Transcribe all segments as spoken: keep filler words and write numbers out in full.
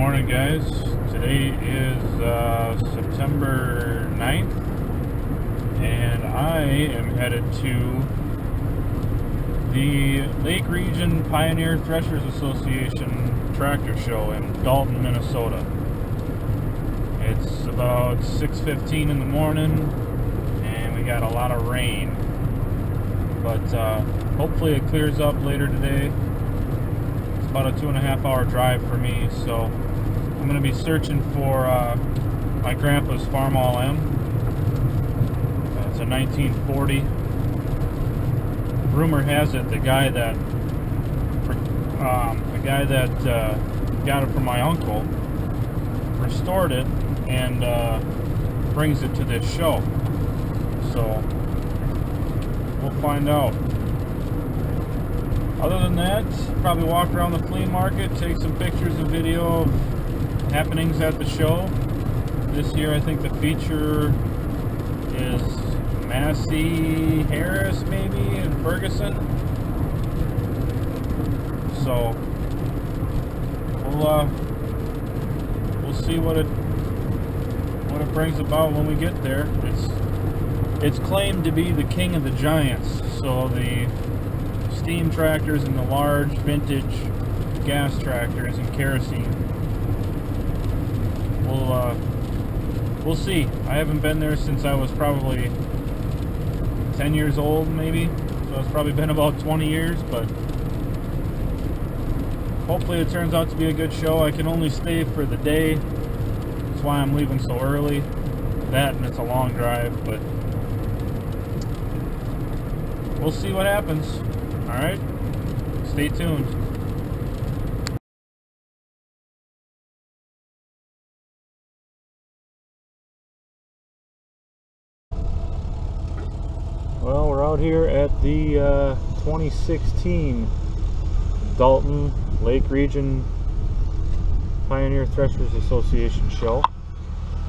morning, guys. Today is uh, September ninth, and I am headed to the Lake Region Pioneer Threshermen's Association tractor show in Dalton, Minnesota. It's about six fifteen in the morning, and we got a lot of rain, but uh, hopefully it clears up later today. About a two and a half hour drive for me, so I'm going to be searching for uh, my grandpa's Farmall M. Uh, it's a nineteen forty. Rumor has it the guy that um, the guy that uh, got it from my uncle restored it and uh, brings it to this show. So we'll find out. Other than that, probably walk around the flea market, take some pictures and video of happenings at the show. This year I think the feature is Massey Harris, maybe, and Ferguson. So we'll uh, we'll see what it what it brings about when we get there. It's it's claimed to be the king of the giants, so the steam tractors and the large vintage gas tractors and kerosene. We'll uh, we'll see. I haven't been there since I was probably ten years old, maybe. So it's probably been about twenty years, but hopefully it turns out to be a good show. I can only stay for the day. That's why I'm leaving so early. That and it's a long drive, but we'll see what happens. All right, stay tuned. Well, we're out here at the uh, twenty sixteen Dalton Lake Region Pioneer Threshermen's Association show.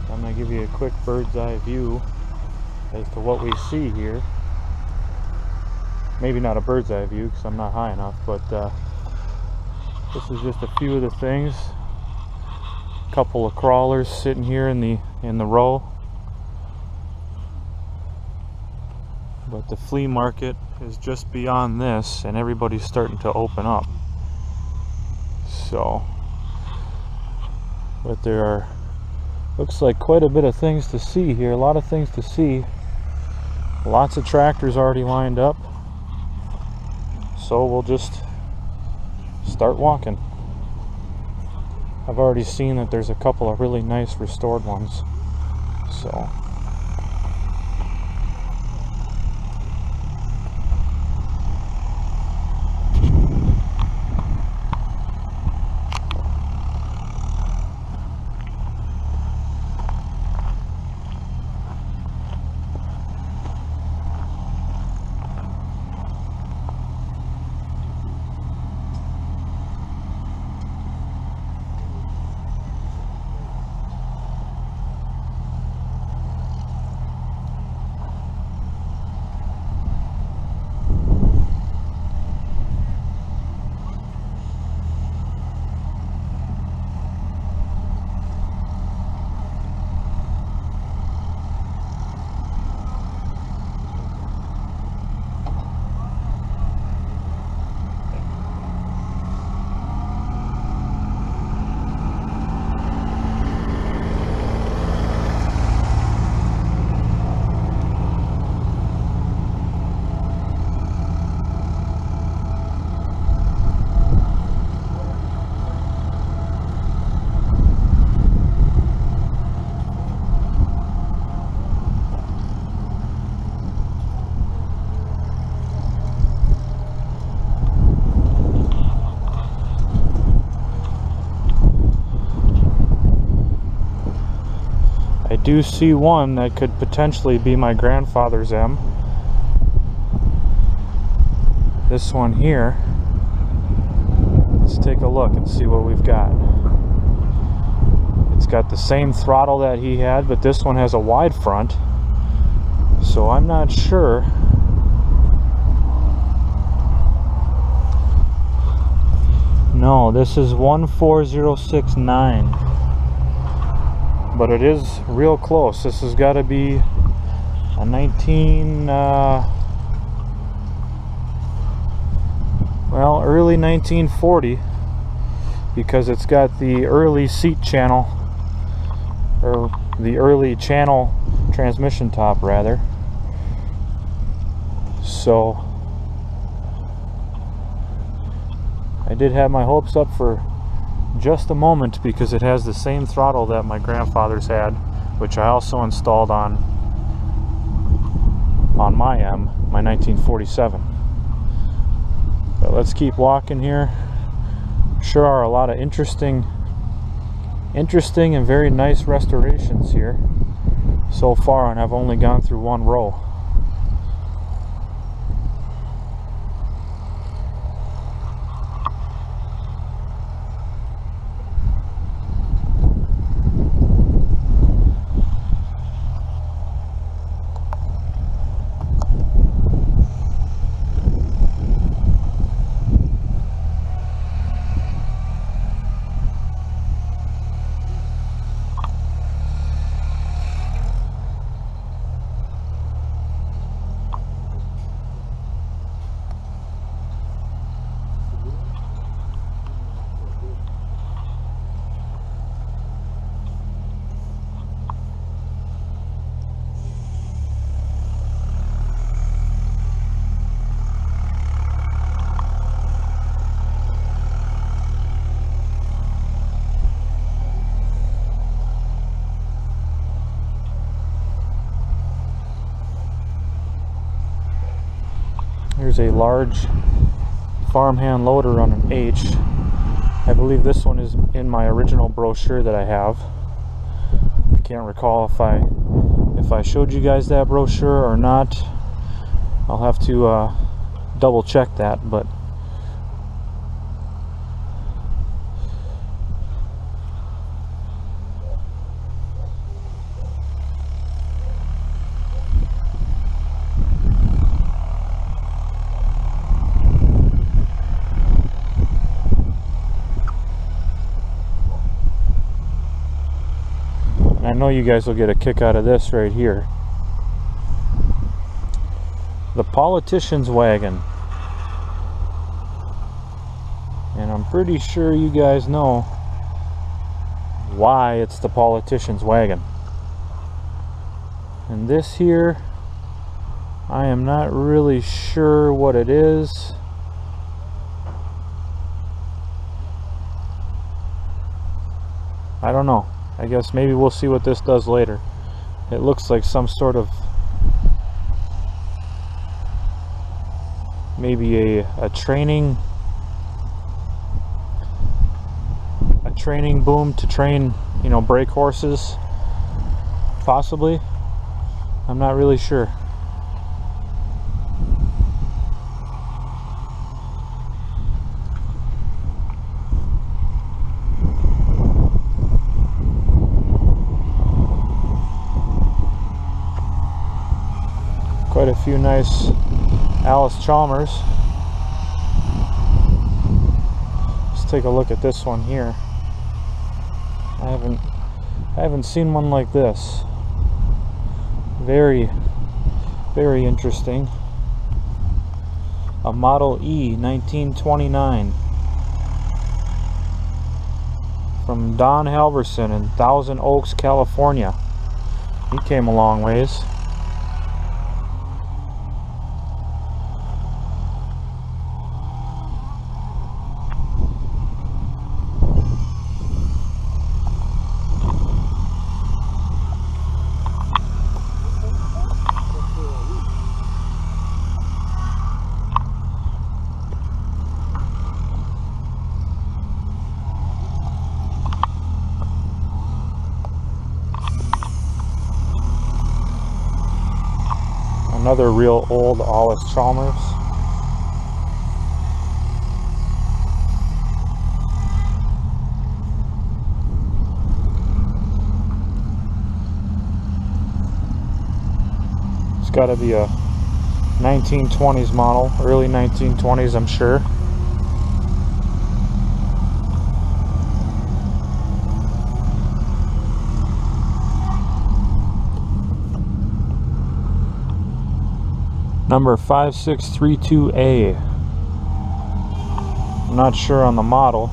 I'm gonna give you a quick bird's eye view as to what we see here. Maybe not a bird's eye view because I'm not high enough, but uh, this is just a few of the things. A couple of crawlers sitting here in the in the row, but the flea market is just beyond this, and everybody's starting to open up. So, but there are looks like quite a bit of things to see here. A lot of things to see. Lots of tractors already lined up. So we'll just start walking. I've already seen that there's a couple of really nice restored ones. So I do see one that could potentially be my grandfather's M. This one here. Let's take a look and see what we've got. It's got the same throttle that he had, but this one has a wide front. So I'm not sure. No, No, this is one four zero six nine, but it is real close. This has got to be a nineteen, uh, well, early nineteen forty, because it's got the early seat channel, or the early channel transmission top rather. So I did have my hopes up for just a moment, because it has the same throttle that my grandfather's had, which I also installed on on my M, my nineteen forty-seven. But let's keep walking here. Sure are a lot of interesting interesting and very nice restorations here so far, and I've only gone through one row. A large Farmhand loader on an H. I believe this one is in my original brochure that I have. I can't recall if I if I showed you guys that brochure or not. I'll have to uh, double check that, but I know you guys will get a kick out of this right here. The politician's wagon. And I'm pretty sure you guys know why it's the politician's wagon. And this here, I am not really sure what it is. I don't know. I guess maybe we'll see what this does later. It looks like some sort of maybe a, a training a training boom to train, you know, brake horses, possibly. I'm not really sure. Quite a few nice Allis Chalmers. Let's take a look at this one here. I haven't I haven't seen one like this. Very, very interesting. A Model E nineteen twenty-nine from Don Halverson in Thousand Oaks, California. He came a long ways. Another real old Allis Chalmers. It's got to be a nineteen twenties model, early nineteen twenties, I'm sure. number five six three two A. I'm not sure on the model,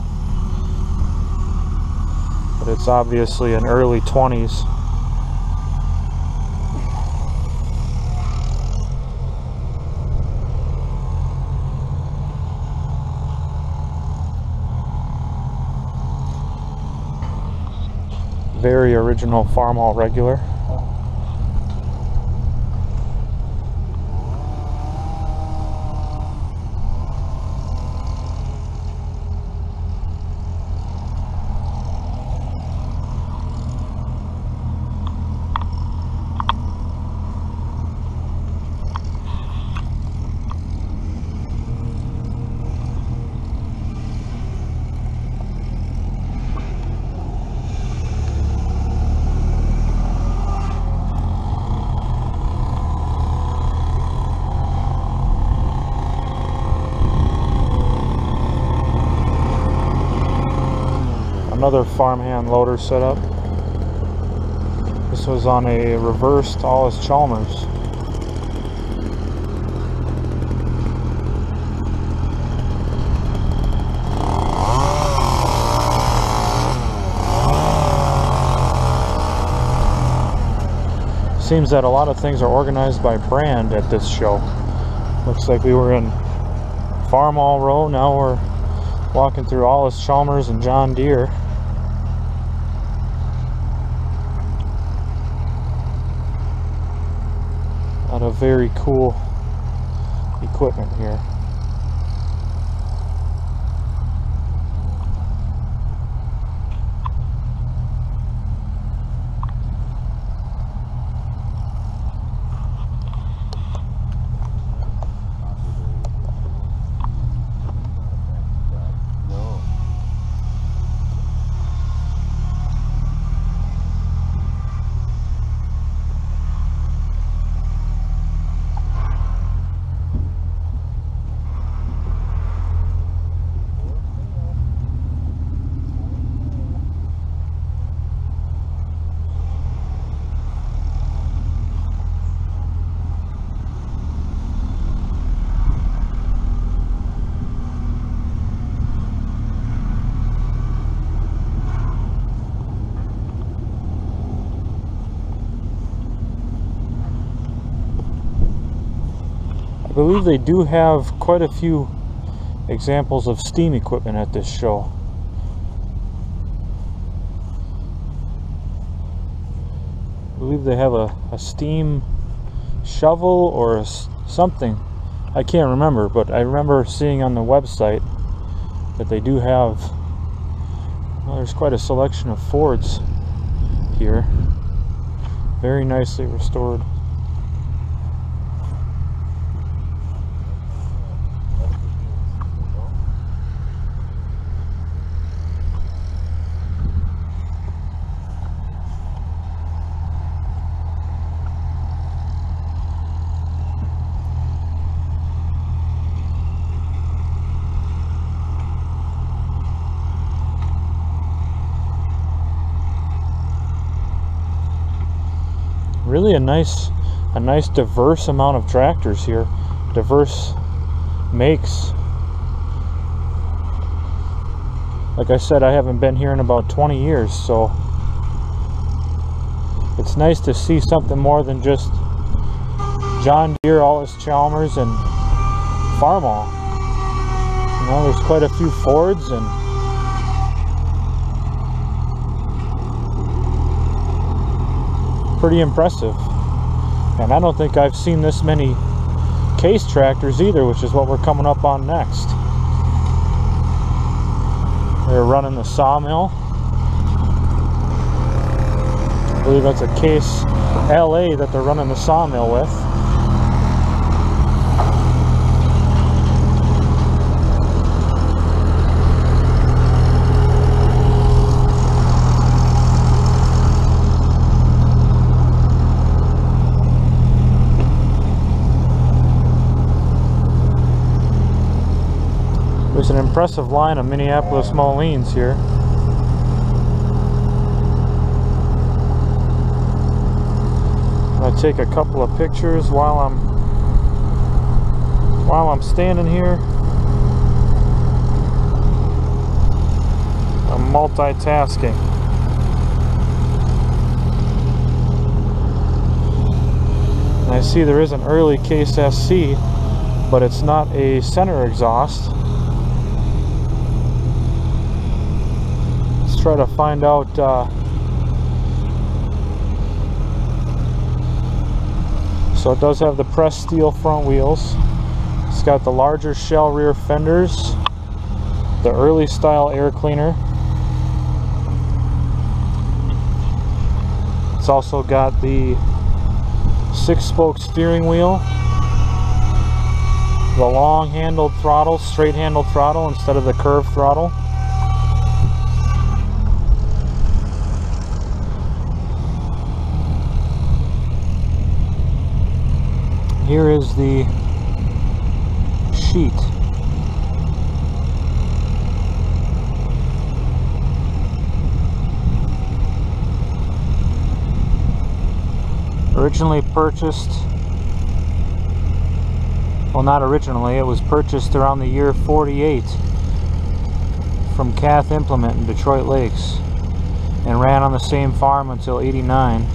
but it's obviously an early twenties. Very original Farmall regular. Another Farmhand loader setup. This was on a reversed Allis Chalmers. Seems that a lot of things are organized by brand at this show. Looks like we were in Farmall Row, now we're walking through Allis Chalmers and John Deere. A very cool equipment here. I believe they do have quite a few examples of steam equipment at this show. I believe they have a, a steam shovel or a, something. I can't remember, but I remember seeing on the website that they do have, well, there's quite a selection of Fords here. Very nicely restored. Really a nice a nice diverse amount of tractors here, diverse makes. Like I said, I haven't been here in about twenty years, so it's nice to see something more than just John Deere, Allis Chalmers, and Farmall. You know, there's quite a few Fords and pretty impressive. And I don't think I've seen this many Case tractors either, which is what we're coming up on next. They're running the sawmill. I believe that's a Case L A that they're running the sawmill with. There's an impressive line of Minneapolis Molines here. I'll take a couple of pictures while I'm while I'm standing here, I'm multitasking. And I see there is an early Case S C, but it's not a center exhaust. Let's try to find out uh, so it does have the pressed steel front wheels. It's got the larger shell rear fenders, the early style air cleaner. It's also got the six-spoke steering wheel, the long-handled throttle, straight-handled throttle instead of the curved throttle. Here is the sheet. Originally purchased, well, not originally, it was purchased around the year forty-eight from Cath Implement in Detroit Lakes and ran on the same farm until eighty-nine.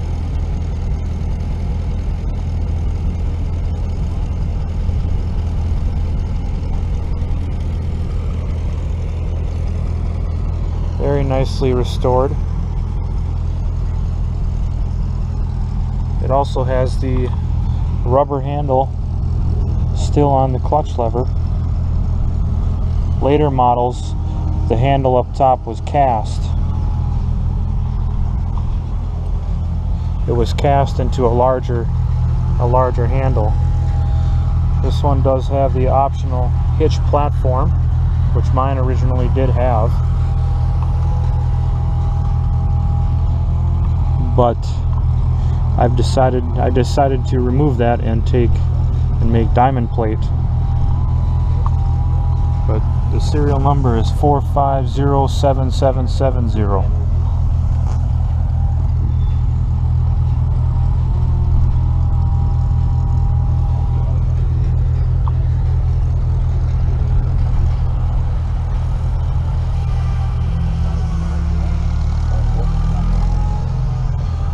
Very nicely restored. It also has the rubber handle still on the clutch lever. Later models, the handle up top was cast. It was cast into a larger, a larger handle. This one does have the optional hitch platform, which mine originally did have. But I've decided I decided to remove that and take and make diamond plate. But the serial number is four five zero seven seven seven zero.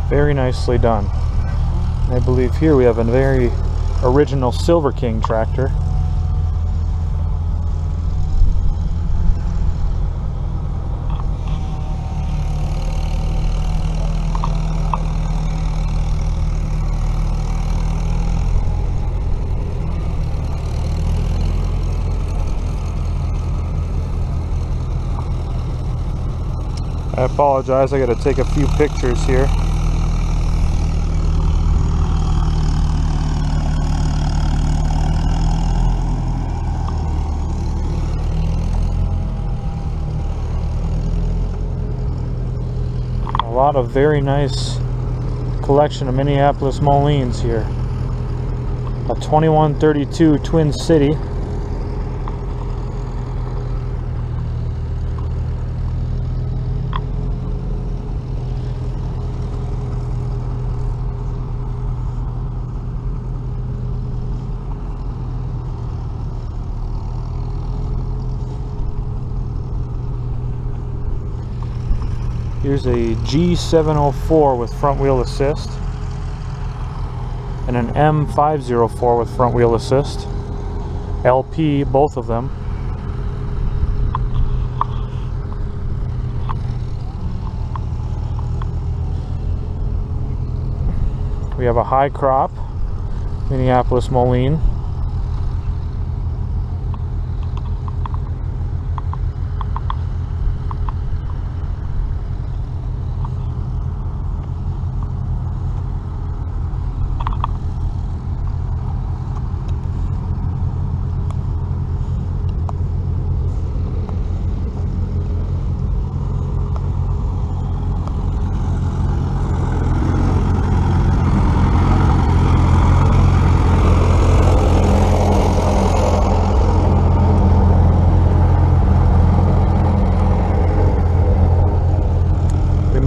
Very nicely done. I believe here we have a very original Silver King tractor. I apologize, I gotta take a few pictures here. A lot of very nice collection of Minneapolis Molines here. A twenty-one thirty-two Twin City. Here's a G seven oh four with front wheel assist and an M five oh four with front wheel assist, L P, both of them. We have a high crop Minneapolis Moline.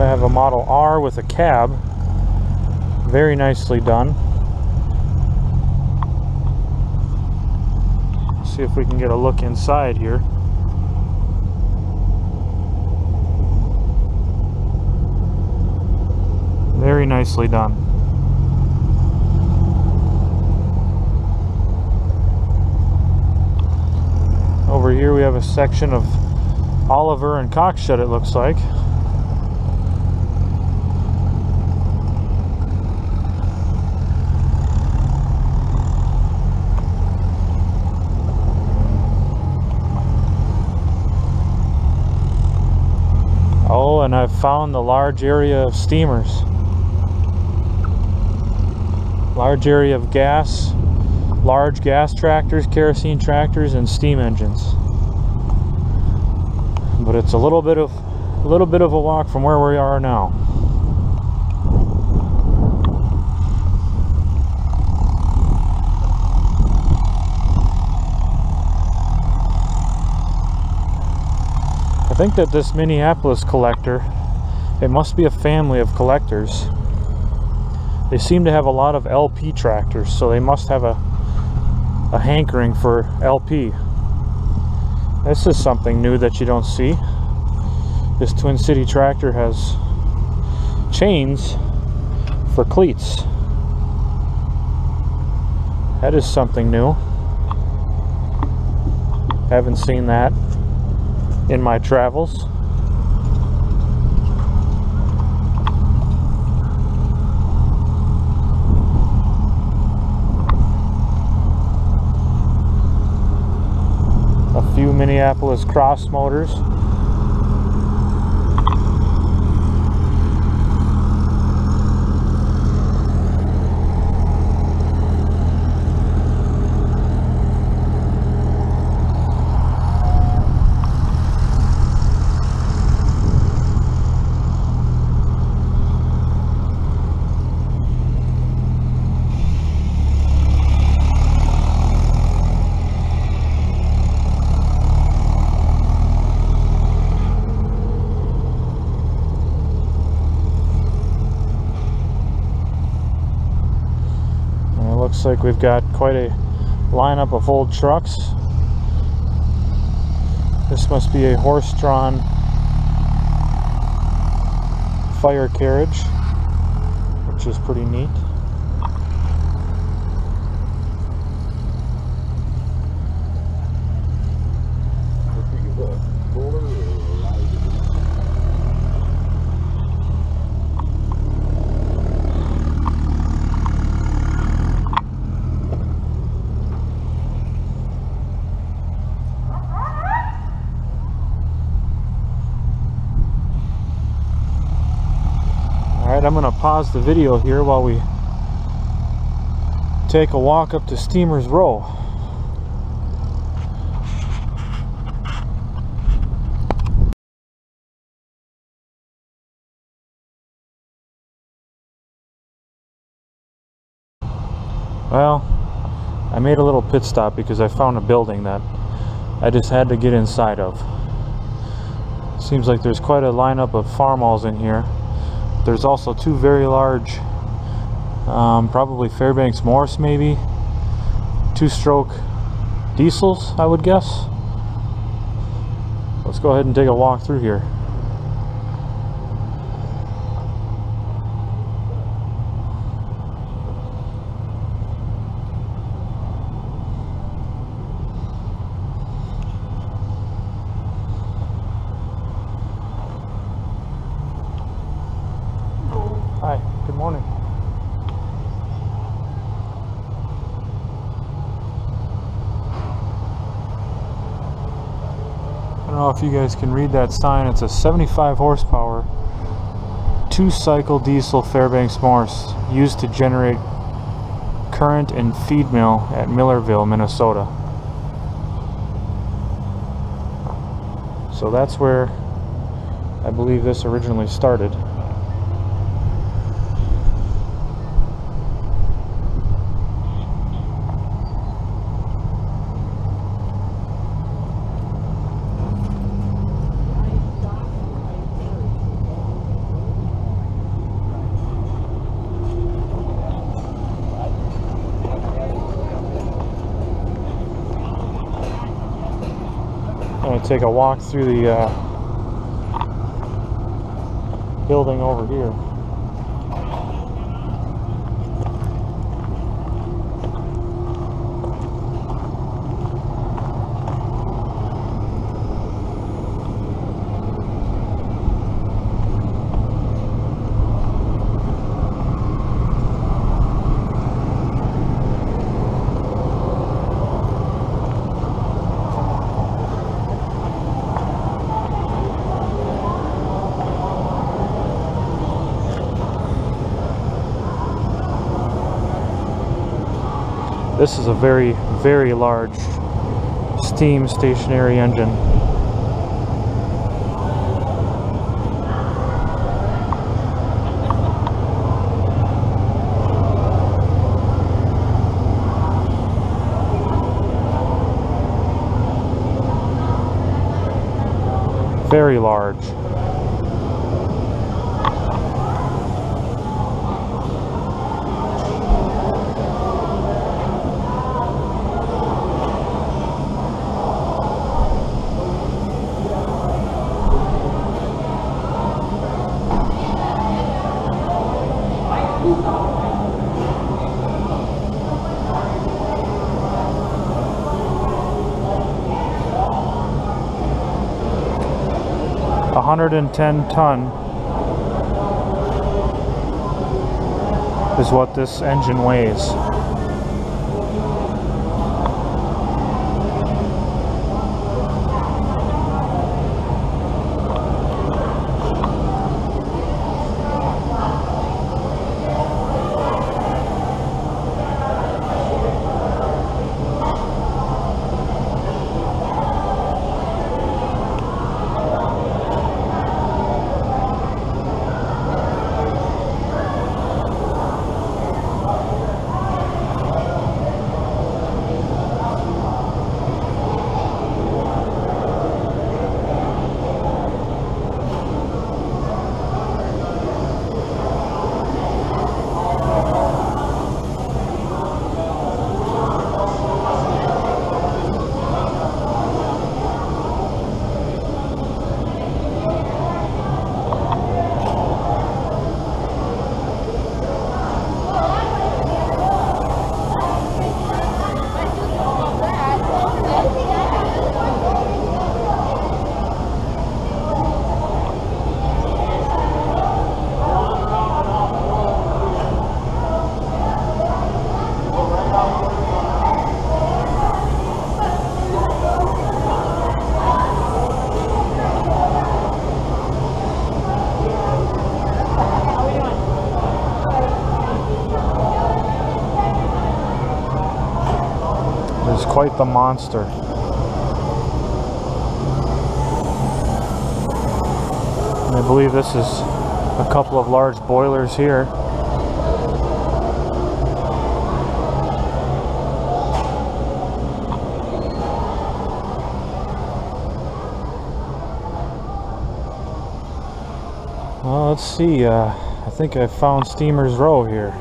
Have a Model R with a cab, very nicely done. see if we can get a look inside here. Very nicely done. Over here we have a section of Oliver and Cockshutt, it looks like. Oh, and I've found the large area of steamers. Large area of gas, large gas tractors, kerosene tractors, and steam engines. But it's a little bit of a little bit of a walk from where we are now. I think that this Minneapolis collector, it must be a family of collectors. They seem to have a lot of L P tractors, so they must have a a hankering for L P. This is something new that you don't see. This Twin City tractor has chains for cleats. That is something new. Haven't seen that in my travels. Few Minneapolis Cross Motors. Looks like we've got quite a lineup of old trucks. This must be a horse-drawn fire carriage, which is pretty neat. I'm going to pause the video here while we take a walk up to Steamers Row. Well, I made a little pit stop because I found a building that I just had to get inside of. Seems like there's quite a lineup of Farmalls in here. There's also two very large, um, probably Fairbanks Morse, maybe two-stroke diesels, I would guess. Let's go ahead and take a walk through here. If you guys can read that sign, it's a seventy-five horsepower two-cycle diesel Fairbanks Morse used to generate current and feed mill at Millerville, Minnesota. So that's where I believe this originally started. to take a walk through the uh, building over here. This is a very, very large steam stationary engine. Very large. one hundred ten ton is what this engine weighs. Quite the monster. And I believe this is a couple of large boilers here. Well, let's see. Uh, I think I found Steamer's Row here.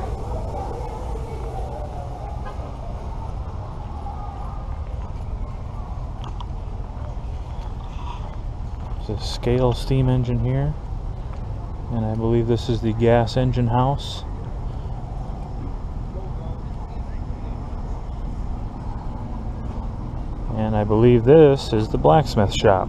Gale steam engine here, and I believe this is the gas engine house. And I believe this is the blacksmith shop.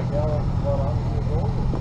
that gal was about one hundred years old.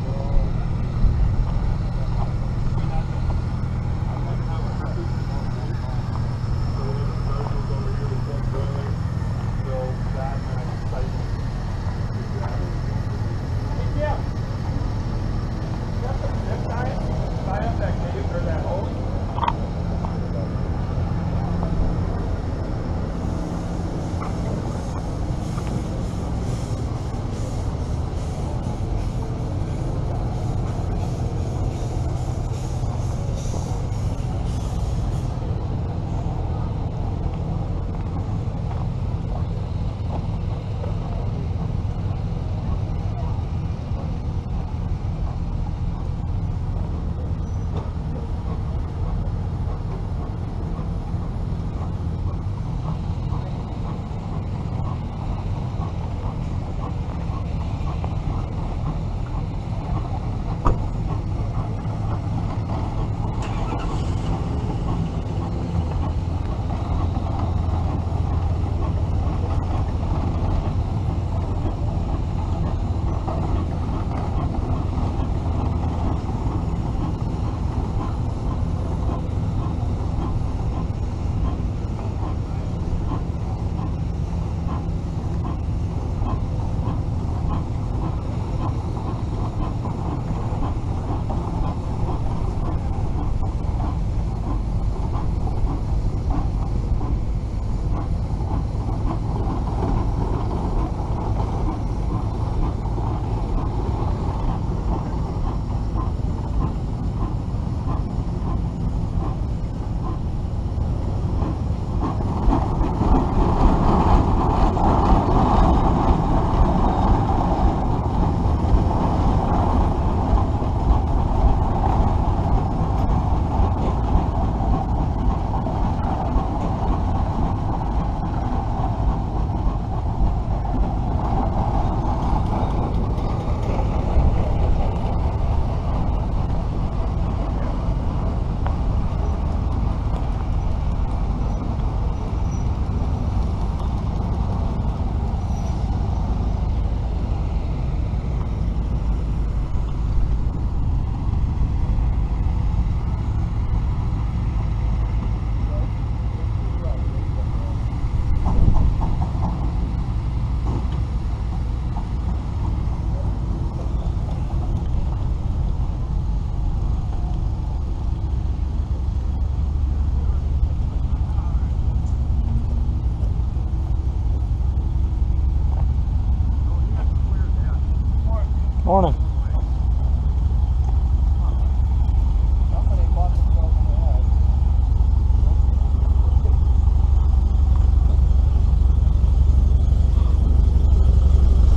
Morning.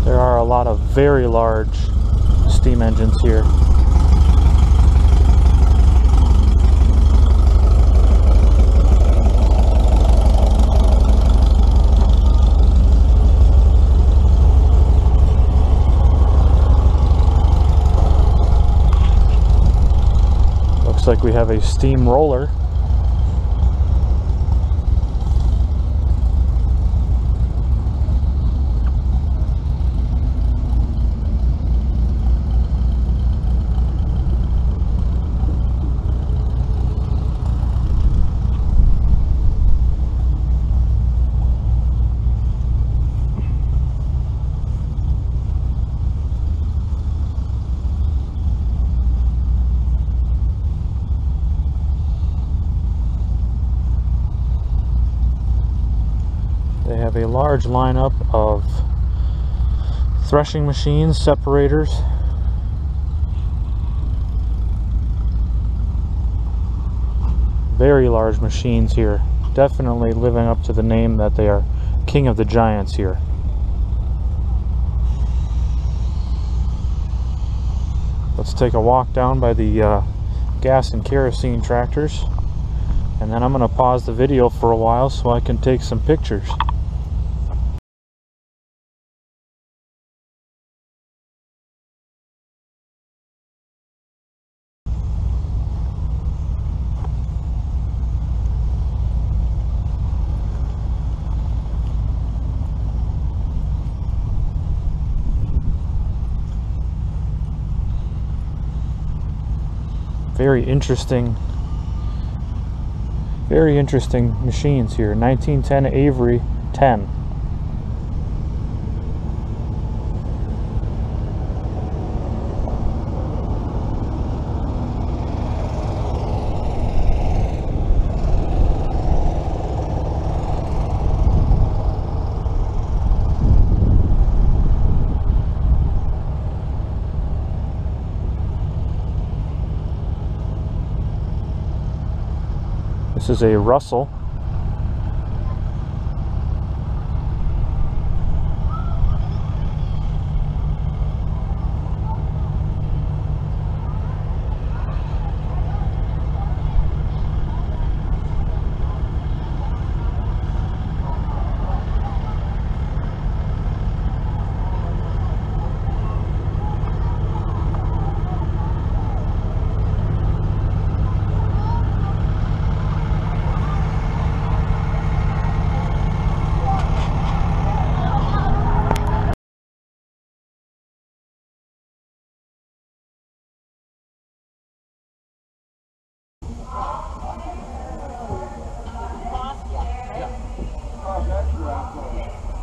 There are a lot of very large steam engines here. Looks like we have a steam roller. A large lineup of threshing machines, separators. Very large machines here. Definitely living up to the name that they are king of the giants here. Let's take a walk down by the uh, gas and kerosene tractors, and then I'm going to pause the video for a while so I can take some pictures. very interesting, very interesting machines here. nineteen ten Avery ten. This is a Russell.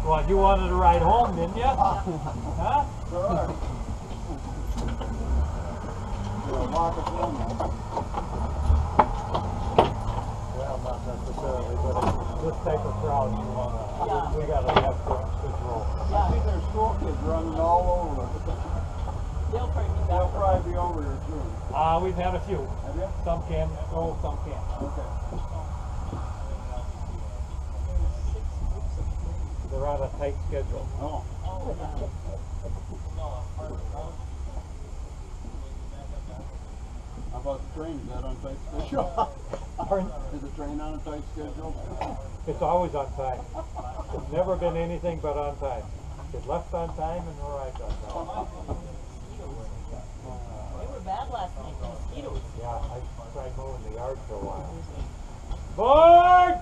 Well, you wanted to ride home, didn't you? Huh? Sure. You're a lot of fun. Well, not necessarily, but this type of crowd you want to, yeah. we got to have control. Yeah. I see there's school kids running all over. They'll probably be, They'll probably be over here soon. Uh, we've had a few. Have you? Some can go, some can't. Okay. They're on a tight schedule. Oh. Oh, yeah. How about the train? Is that on a tight schedule? Is the train on a tight schedule? It's always on time. It's never been anything but on time. It left on time and arrived on time. They were bad last night, the mosquitoes. Yeah, I tried mowing the yard for a while. Board!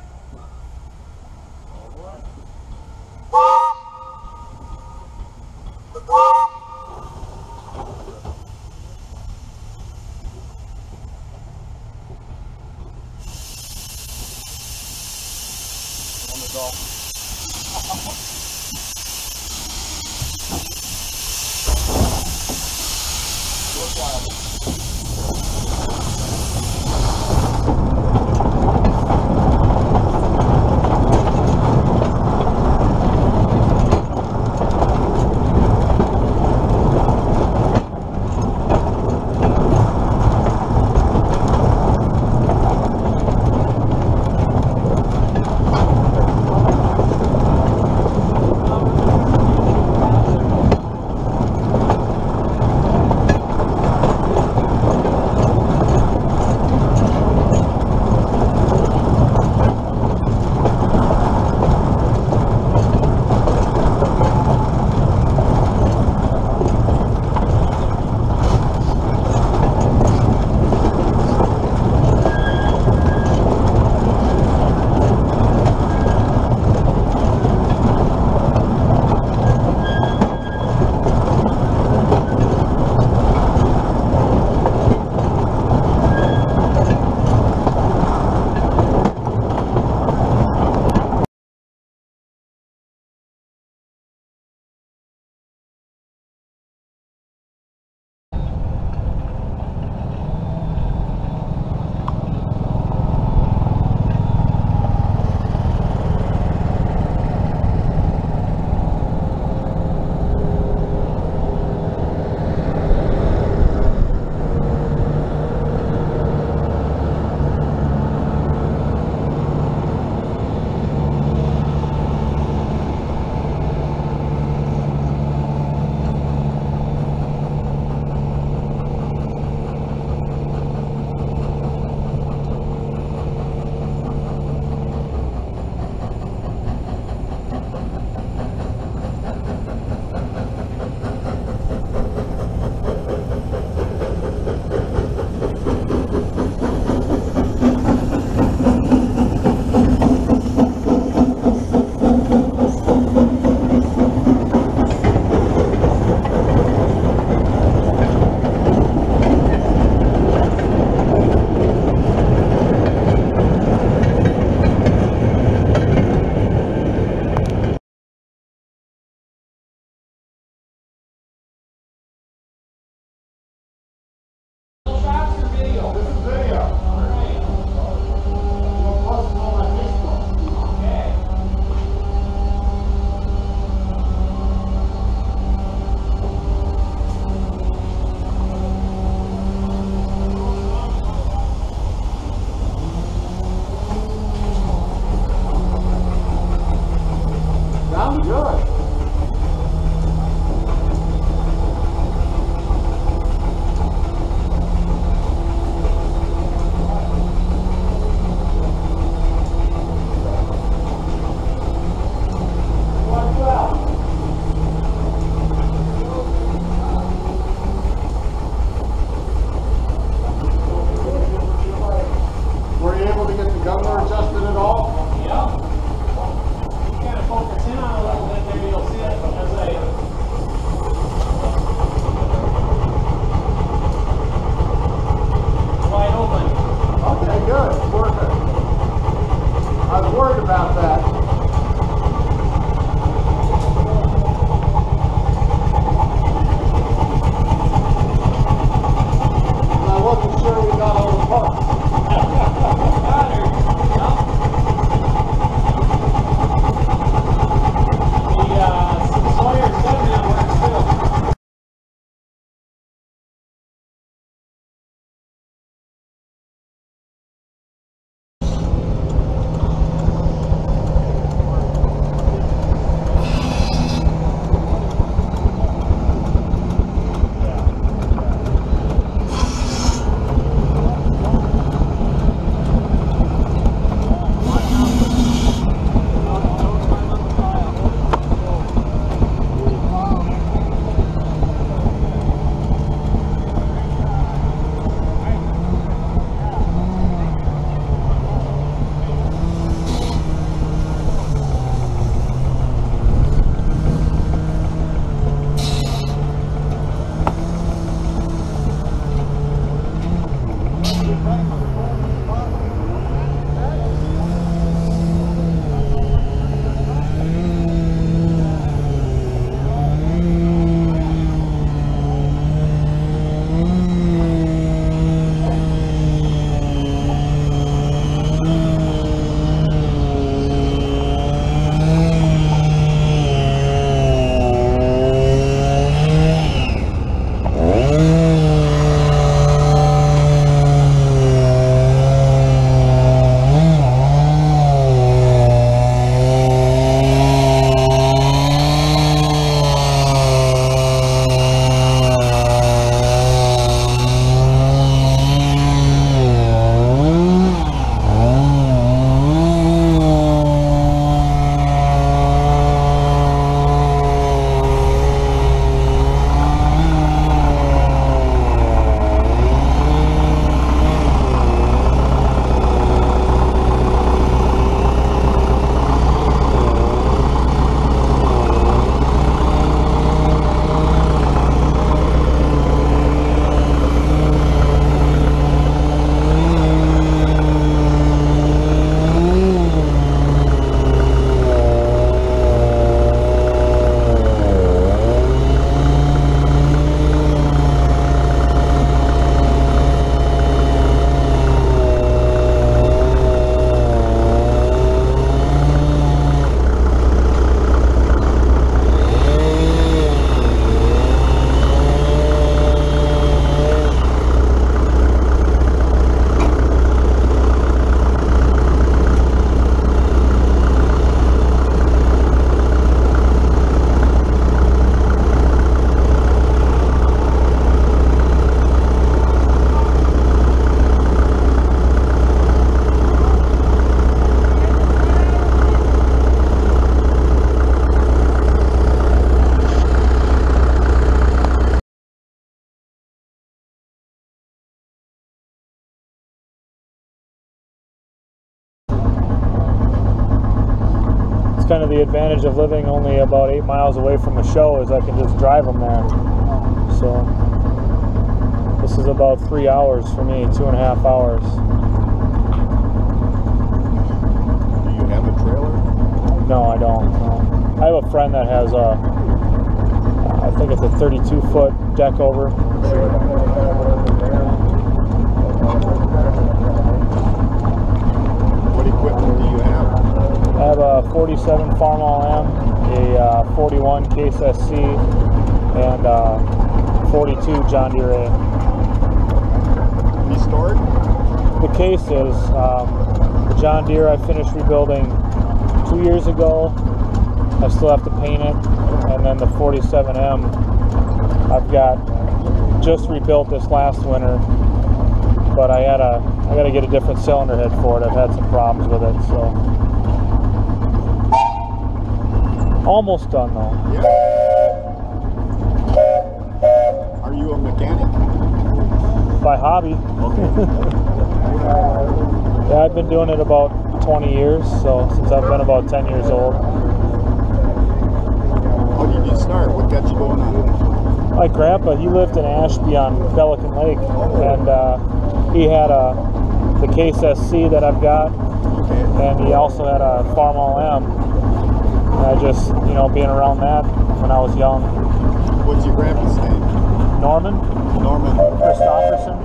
the advantage of living only about eight miles away from a show is I can just drive them there. So this is about three hours for me, two and a half hours. Do you have a trailer? No, I don't. No. I have a friend that has a, I think it's a thirty-two foot deck over. What equipment do you have? I have a forty-seven Farmall M, a uh, forty-one Case S C, and uh, forty-two John Deere A. Any storage? The Case is. Um, the John Deere I finished rebuilding two years ago. I still have to paint it. And then the forty-seven M I've got just rebuilt this last winter, but I had a I got to get a different cylinder head for it. I've had some problems with it, so. Almost done though. Yeah. Are you a mechanic? By hobby. Okay. Yeah, I've been doing it about twenty years, so since I've been about ten years old. How did you start? What got you going on? My grandpa, he lived in Ashby on Pelican Lake, and uh, he had a, the Case S C that I've got, okay. And he also had a Farmall M. I just, you know, being around that when I was young. What's your grandpa's name? Norman. Norman. Christofferson.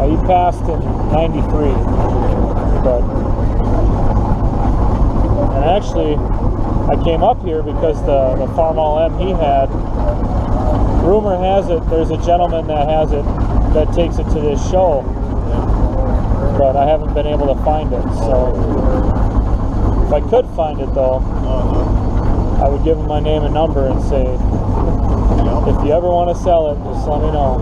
Uh, he passed in ninety-three. But, and actually, I came up here because the, the Farmall M he had, rumor has it, there's a gentleman that has it, that takes it to this show. But I haven't been able to find it, so. If I could find it though, uh-huh. I would give him my name and number and say, if you ever want to sell it, just let me know.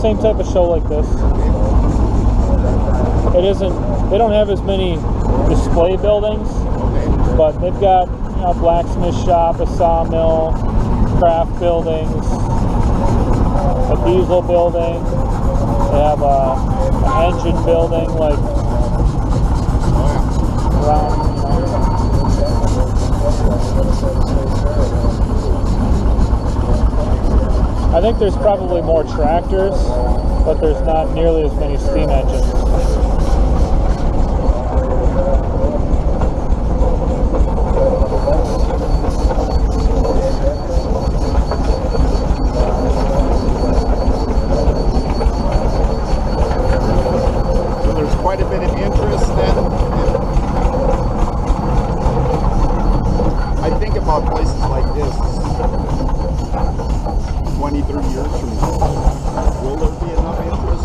Same type of show like this. It isn't, they don't have as many display buildings, but they've got, you know, a blacksmith shop, a sawmill, craft buildings, a diesel building, they have a, an engine building, like around, I think there's probably more tractors, but there's not nearly as many steam engines. So there's quite a bit of interest then. I think about places like this. twenty, thirty years from now, will there be enough interest?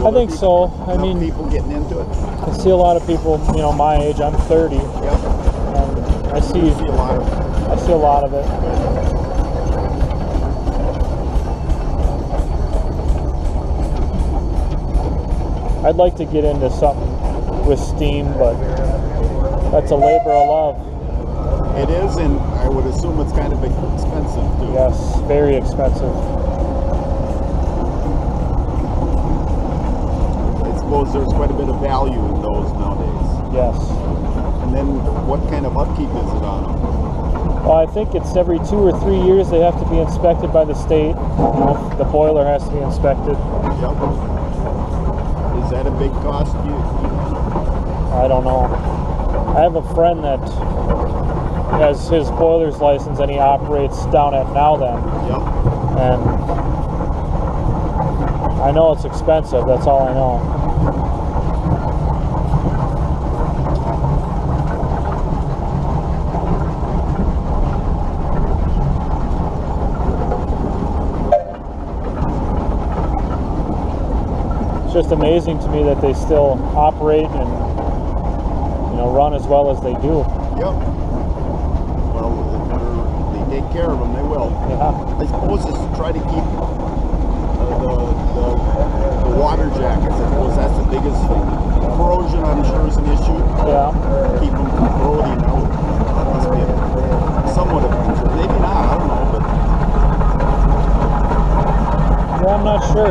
Will I think so. I mean, people getting into it. I see a lot of people, you know, my age. I'm thirty. Yep. And I see, you see a lot of it. I see a lot of it. I'd like to get into something with steam, but that's a labor of love. It is, and I would assume it's kind of expensive too. Yes, very expensive. I suppose there's quite a bit of value in those nowadays. Yes. And then what kind of upkeep is it on them? Well, I think it's every two or three years they have to be inspected by the state. You know, the boiler has to be inspected. Yep. Is that a big cost? You, you know? I don't know. I have a friend that has his boiler's license and he operates down at now then. Yep. And I know it's expensive, that's all I know. It's just amazing to me that they still operate and you know, run as well as they do. Yep. Well, if they take care of them, they will. Yeah. I suppose it's to try to keep uh, the, the, the water jackets. I suppose that's the biggest thing. Corrosion, I'm sure, is an issue. Yeah. Keep them from corroding out. That must be a, somewhat of a concern. Maybe not. I don't know. But well, I'm not sure.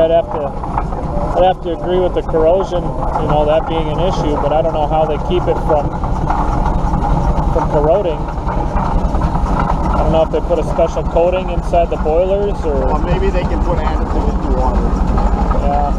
I'd have to, I'd have to agree with the corrosion, you know, that being an issue, but I don't know how they keep it from, from corroding. I don't know if they put a special coating inside the boilers, or... Well, maybe they can put additive into water. Yeah.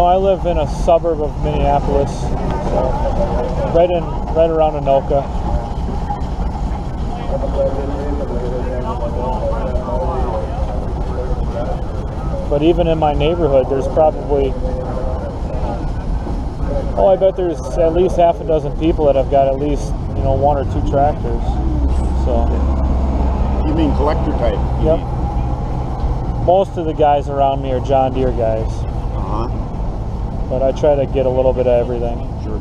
I live in a suburb of Minneapolis, so right in, right around Anoka. But even in my neighborhood, there's probably, oh, I bet there's at least half a dozen people that have got at least, you know, one or two tractors. So. You mean collector type? Yep. Mean? Most of the guys around me are John Deere guys. Uh-huh. But I try to get a little bit of everything. Sure.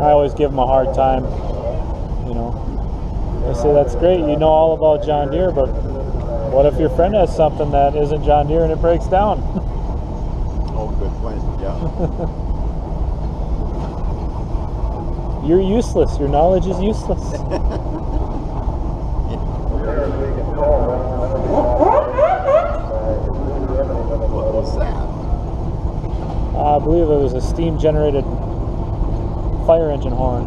I always give them a hard time, you know. I say, that's great, you know all about John Deere, but what if your friend has something that isn't John Deere and it breaks down? Oh, good point, yeah. You're useless, your knowledge is useless. I believe it was a steam-generated fire engine horn.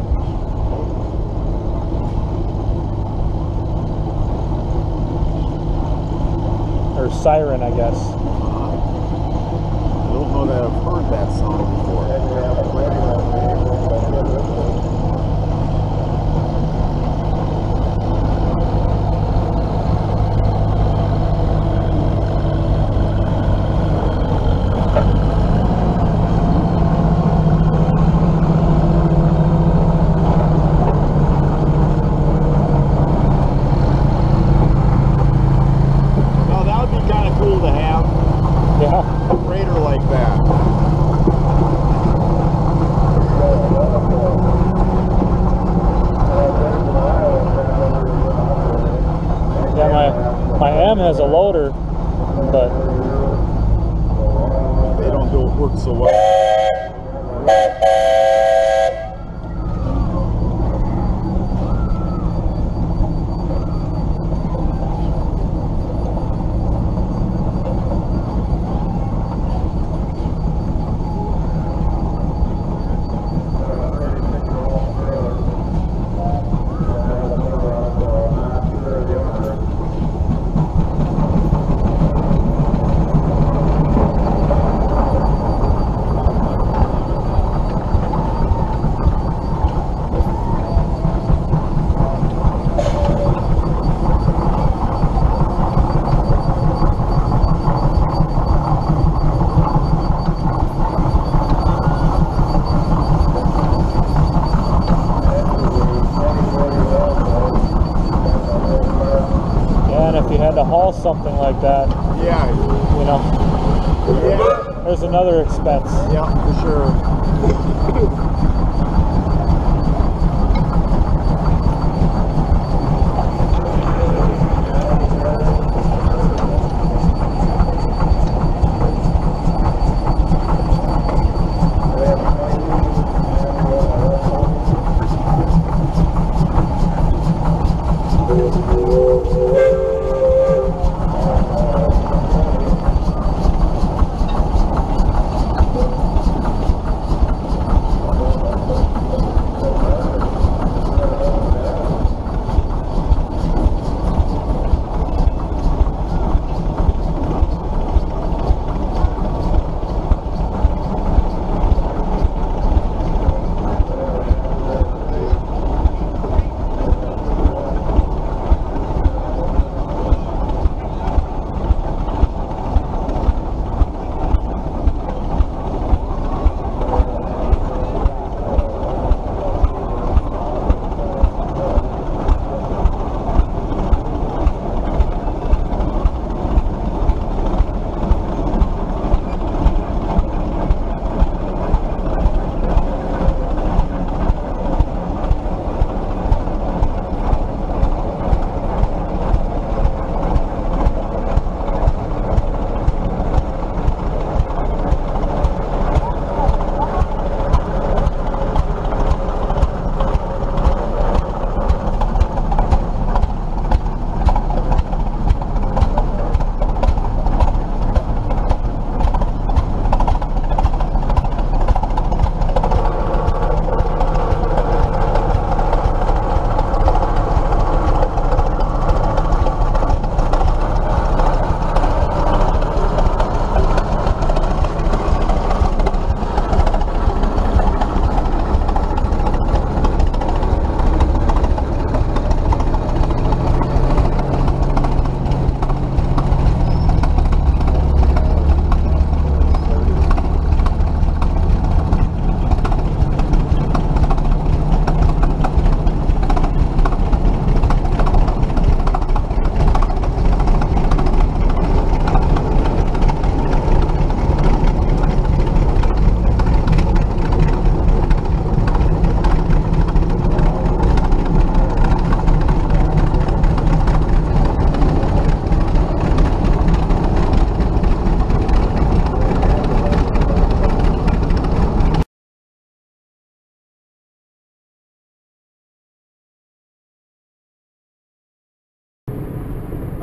Or siren, I guess. Uh-huh. I don't know that I've heard that song before. Has a loader, but they don't do it work so well. Something like that. Yeah. You know. Yeah. There's another expense. Yeah, for sure.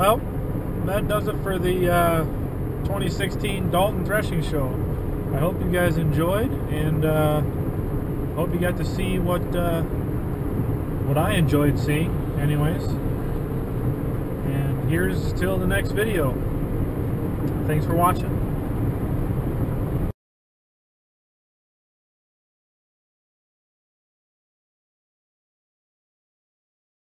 Well, that does it for the uh, twenty sixteen Dalton Threshing Show. I hope you guys enjoyed, and uh, hope you got to see what uh, what I enjoyed seeing anyways. And here's till the next video. Thanks for watching.